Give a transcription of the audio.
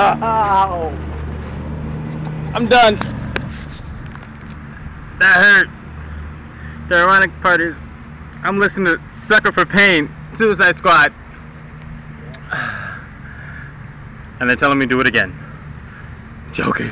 Ow. I'm done. That hurt. The ironic part is I'm listening to Sucker for Pain, Suicide Squad. Yeah. And they're telling me to do it again. Joking.